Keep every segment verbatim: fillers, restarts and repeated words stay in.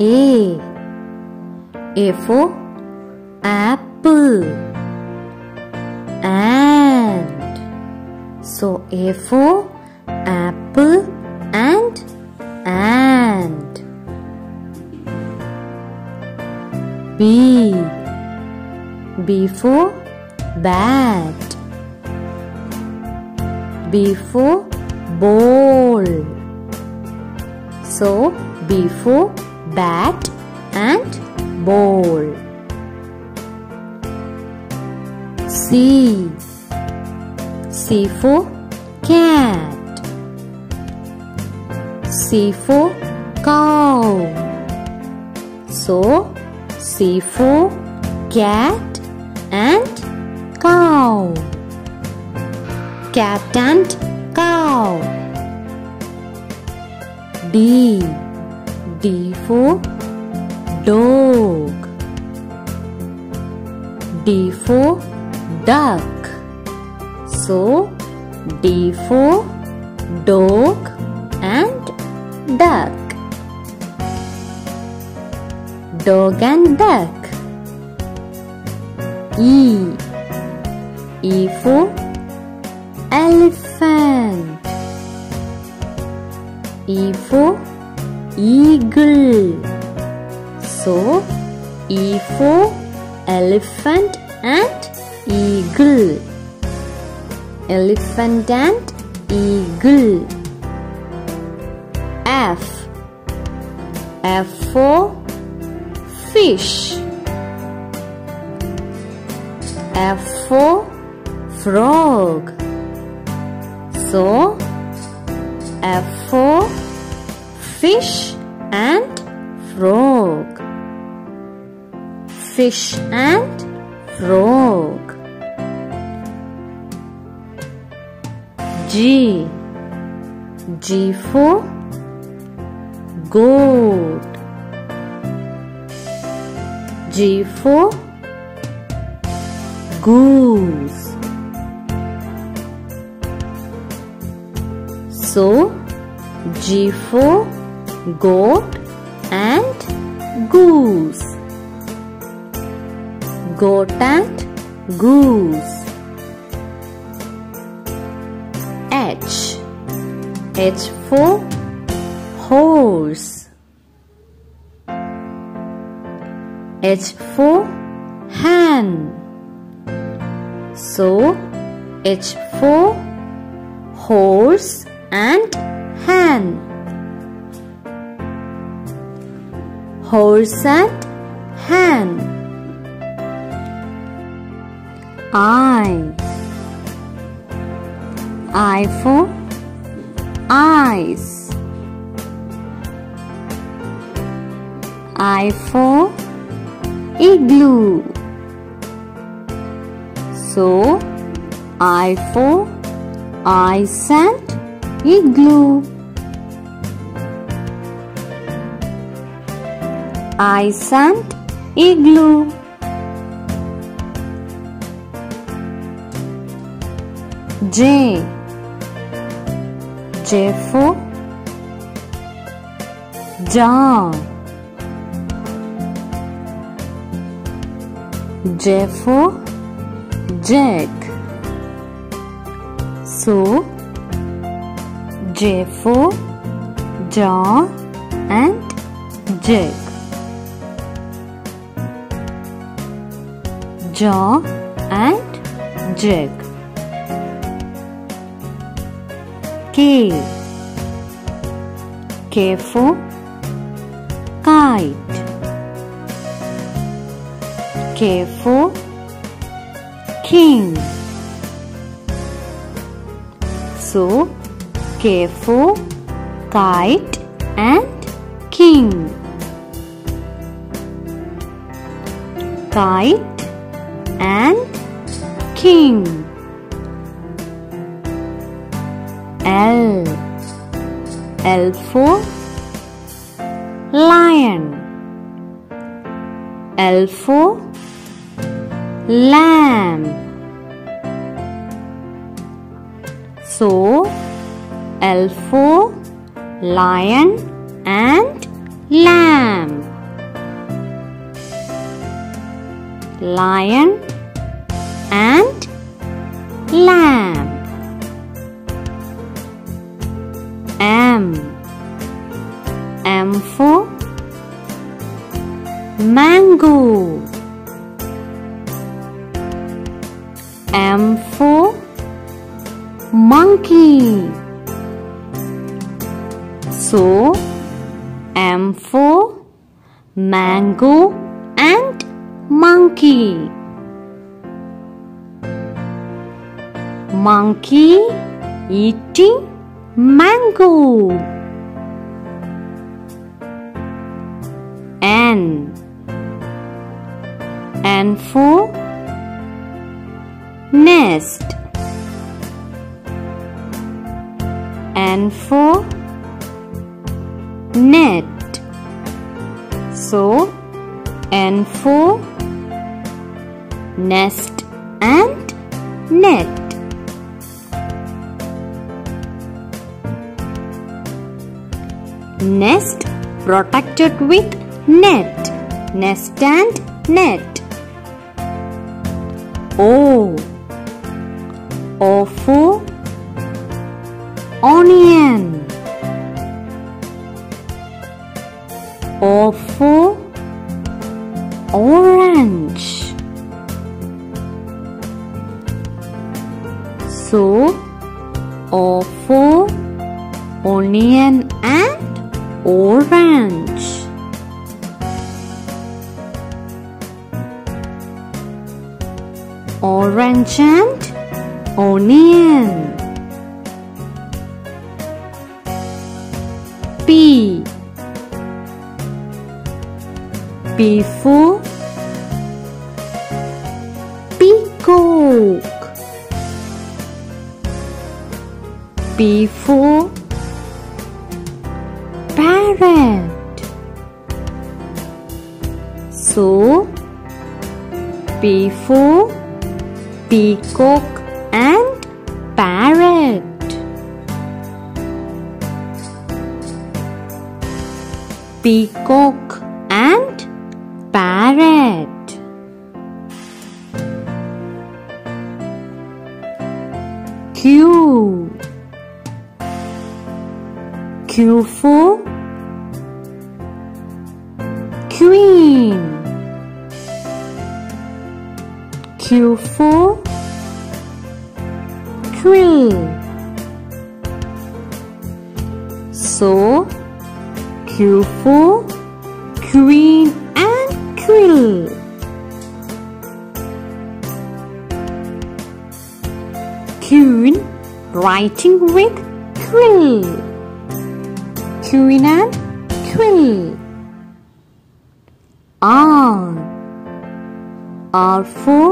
A. A for apple. And. So A for apple and and. B. B for bat. B for ball. So B for bat and ball. C. C for cat. C for cow. So C for cat and cow. Cat and cow. D. D for dog. D for duck. So D for dog and duck. Dog and duck. E. E for elephant. E for eagle. So E for elephant and eagle. Elephant and eagle. F. F for fish. F for frog. So F for fish and frog. Fish and frog. G. G for goat. G for goose. So G for goat and goose. Goat and goose. H. H for horse. H for hen. So H for horse and hen. Horse and hen. I. I for eyes. I for igloo. So I for eyes and igloo. Eyes and igloo. J. J for jar. J for jack. So J for jar and jack. Jar and jack. K. K for kite. K for king. So K for kite and king. Kite and king. L. L for lion. L for lamb. So L for lion and lamb. lion and lamb. M. M for mango. M for monkey. So, M for mango and monkey. Monkey eating mango. N. N for nest. N for net. So, N for nest and net. Nest protected with net. Nest and net. O. O for onion. O for orange. So, O for onion and orange. Orange and onion. P. P for peacock. P for parrot. So, P for peacock and parrot. Peacock and parrot. Q. Q for queen. Q for quill. So, Q for queen and quill. Queen writing with quill. Queen and quill. R. R for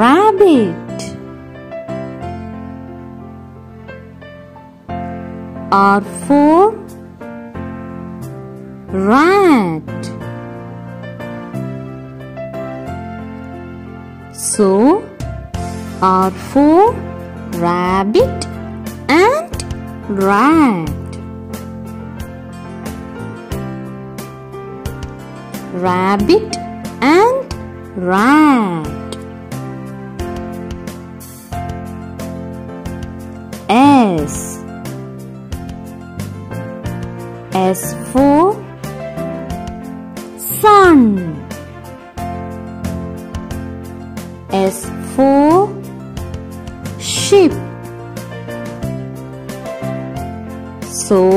rabbit. R for rat. So, R for rabbit and rat. Rabbit and rat. S. S for sun. S for sheep. So,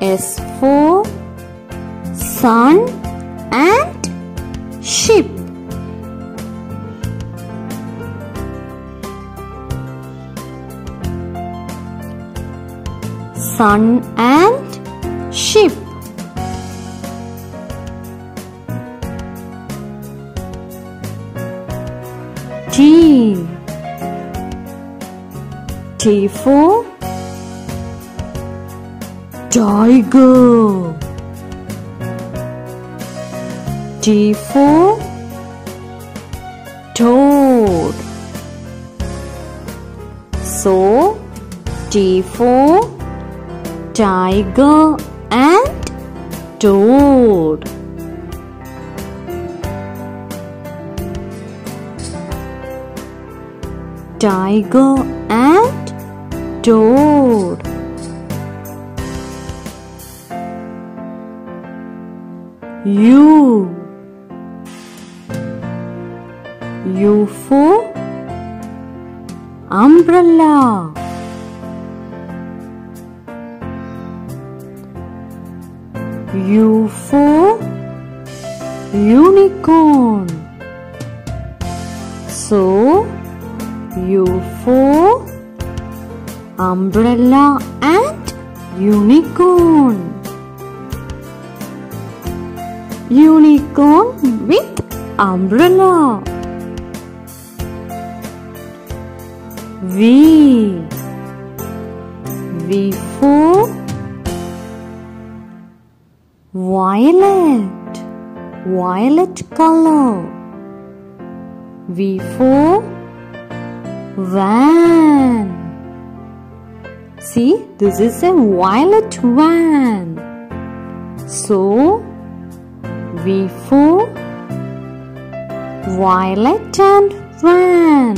S for sun and sheep. Sun and sheep. T. T for tiger. T for toad. So, T for tiger and toad. tiger and toad. U. U for umbrella. U for unicorn. So, U for umbrella and unicorn. Unicorn with umbrella. V. V for violet. Violet color. V for van. See, this is a violet van. So, V for violet and van.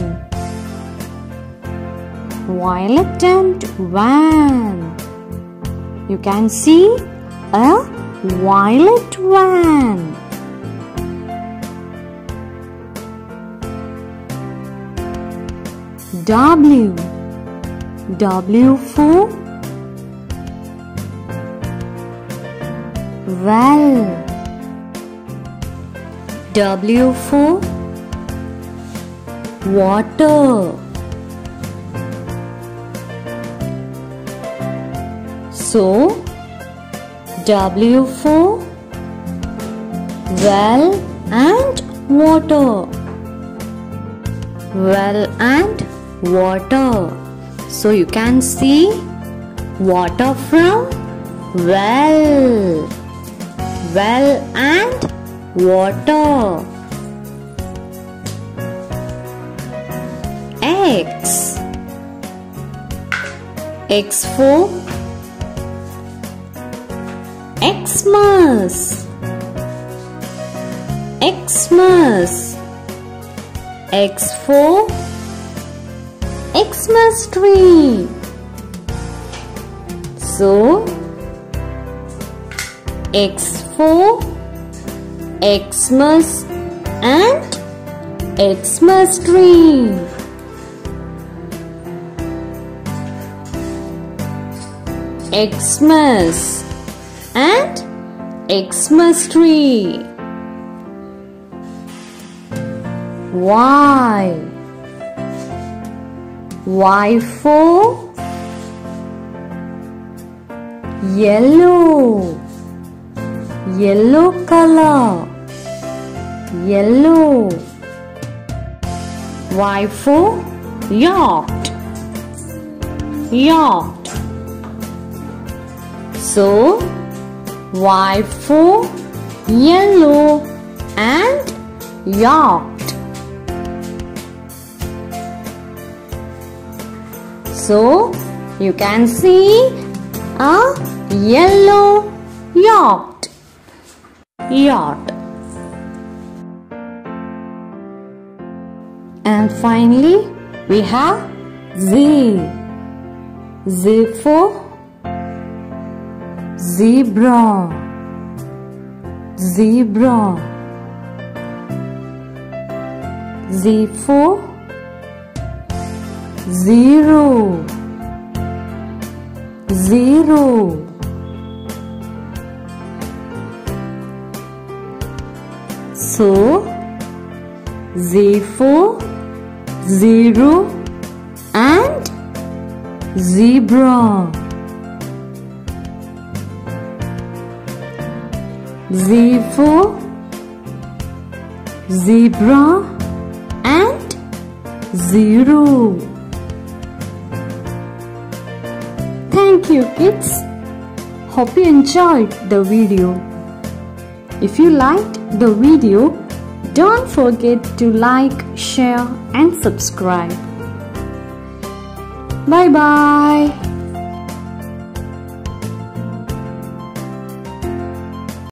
Violet and van. You can see a violet van. W. W for well. W for water. So, W for well and water. Well and water. So, you can see water from well. Well and water. X. X for Xmas. Xmas. X for Xmas tree. So, X for Xmas and Xmas tree. Xmas and Xmas tree. Y. Y for yellow. Yellow color. Yellow. Y for yacht. Yacht. So, Y for yellow and yacht. So, you can see a yellow yacht. Yacht. And finally, we have Z. Z for zebra. Zebra. Z for zero. Zero. So, Z for zero and zebra. Z for zebra and zero. Thank you, kids. Hope you enjoyed the video. If you liked the video, don't forget to like, share and subscribe. Bye bye.